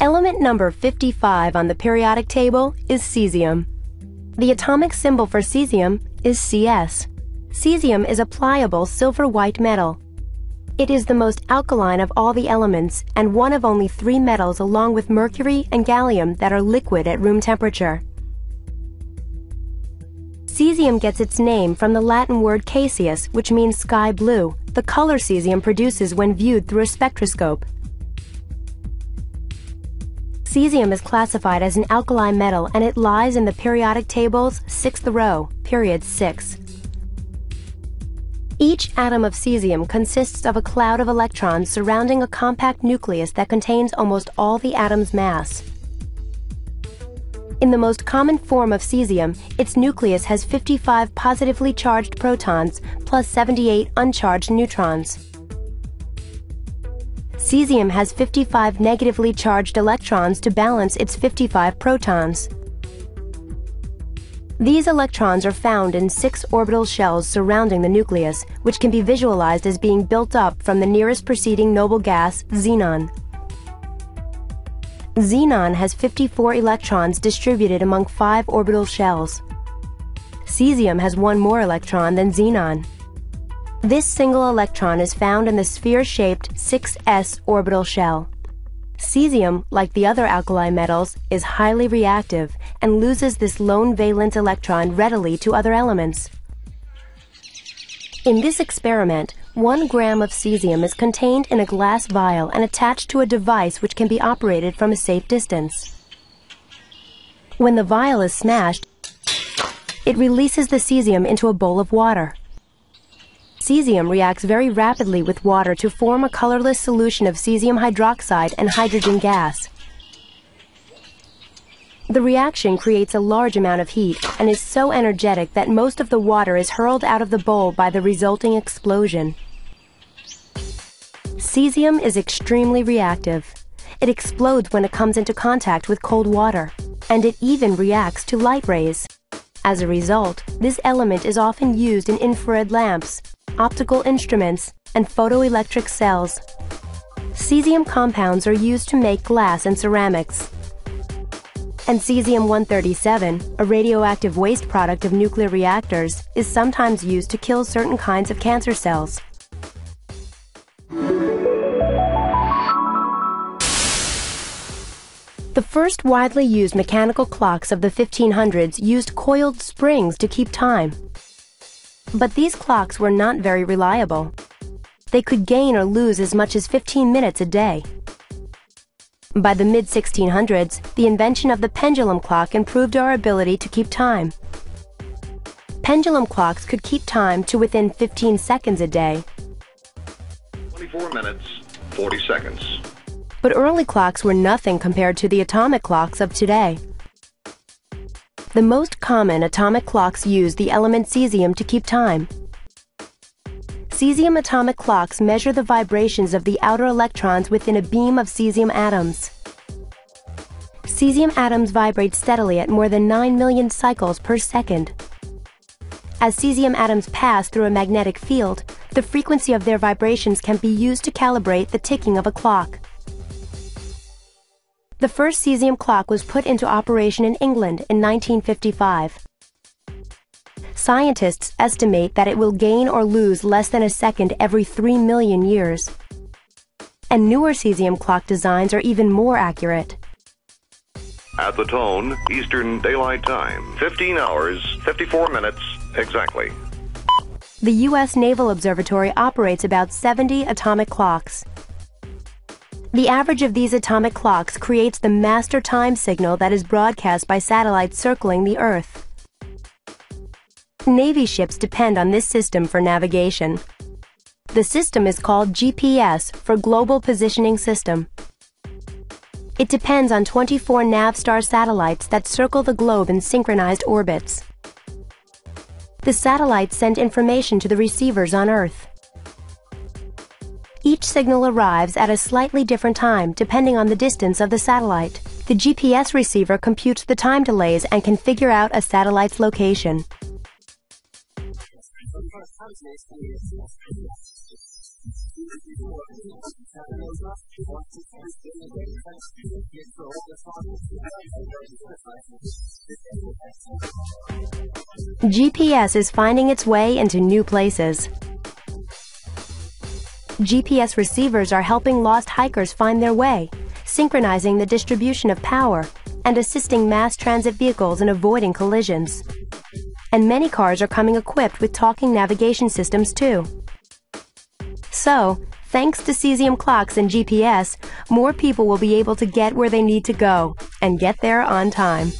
Element number 55 on the periodic table is cesium. The atomic symbol for cesium is Cs. Cesium is a pliable silver-white metal. It is the most alkaline of all the elements and one of only three metals along with mercury and gallium that are liquid at room temperature. Cesium gets its name from the Latin word caesius, which means sky blue, the color cesium produces when viewed through a spectroscope. Cesium is classified as an alkali metal and it lies in the periodic table's 6th row, period 6. Each atom of cesium consists of a cloud of electrons surrounding a compact nucleus that contains almost all the atom's mass. In the most common form of cesium, its nucleus has 55 positively charged protons plus 78 uncharged neutrons. Cesium has 55 negatively charged electrons to balance its 55 protons. These electrons are found in 6 orbital shells surrounding the nucleus, which can be visualized as being built up from the nearest preceding noble gas, xenon. Xenon has 54 electrons distributed among 5 orbital shells. Cesium has one more electron than xenon. This single electron is found in the sphere-shaped 6s orbital shell. Cesium, like the other alkali metals, is highly reactive and loses this lone valence electron readily to other elements. In this experiment, 1 gram of cesium is contained in a glass vial and attached to a device which can be operated from a safe distance. When the vial is smashed, it releases the cesium into a bowl of water. Cesium reacts very rapidly with water to form a colorless solution of cesium hydroxide and hydrogen gas. The reaction creates a large amount of heat and is so energetic that most of the water is hurled out of the bowl by the resulting explosion. Cesium is extremely reactive. It explodes when it comes into contact with cold water, and it even reacts to light rays. As a result, this element is often used in infrared lamps, optical instruments, and photoelectric cells. Cesium compounds are used to make glass and ceramics. And cesium-137, a radioactive waste product of nuclear reactors, is sometimes used to kill certain kinds of cancer cells. The first widely used mechanical clocks of the 1500s used coiled springs to keep time. But these clocks were not very reliable. They could gain or lose as much as 15 minutes a day. By the mid-1600s, the invention of the pendulum clock improved our ability to keep time. Pendulum clocks could keep time to within 15 seconds a day. 24 minutes, 40 seconds. But early clocks were nothing compared to the atomic clocks of today. The most common atomic clocks use the element cesium to keep time. Cesium atomic clocks measure the vibrations of the outer electrons within a beam of cesium atoms. Cesium atoms vibrate steadily at more than 9 million cycles per second. As cesium atoms pass through a magnetic field, the frequency of their vibrations can be used to calibrate the ticking of a clock. The first cesium clock was put into operation in England in 1955. Scientists estimate that it will gain or lose less than a second every 3 million years. And newer cesium clock designs are even more accurate. At the tone, Eastern Daylight Time, 15 hours, 54 minutes exactly. The U.S. Naval Observatory operates about 70 atomic clocks. The average of these atomic clocks creates the master time signal that is broadcast by satellites circling the Earth. Navy ships depend on this system for navigation. The system is called GPS for Global Positioning System. It depends on 24 Navstar satellites that circle the globe in synchronized orbits. The satellites send information to the receivers on Earth. Each signal arrives at a slightly different time depending on the distance of the satellite. The GPS receiver computes the time delays and can figure out a satellite's location. GPS is finding its way into new places. GPS receivers are helping lost hikers find their way, synchronizing the distribution of power, and assisting mass transit vehicles in avoiding collisions. And many cars are coming equipped with talking navigation systems too. So, thanks to caesium clocks and GPS, more people will be able to get where they need to go and get there on time.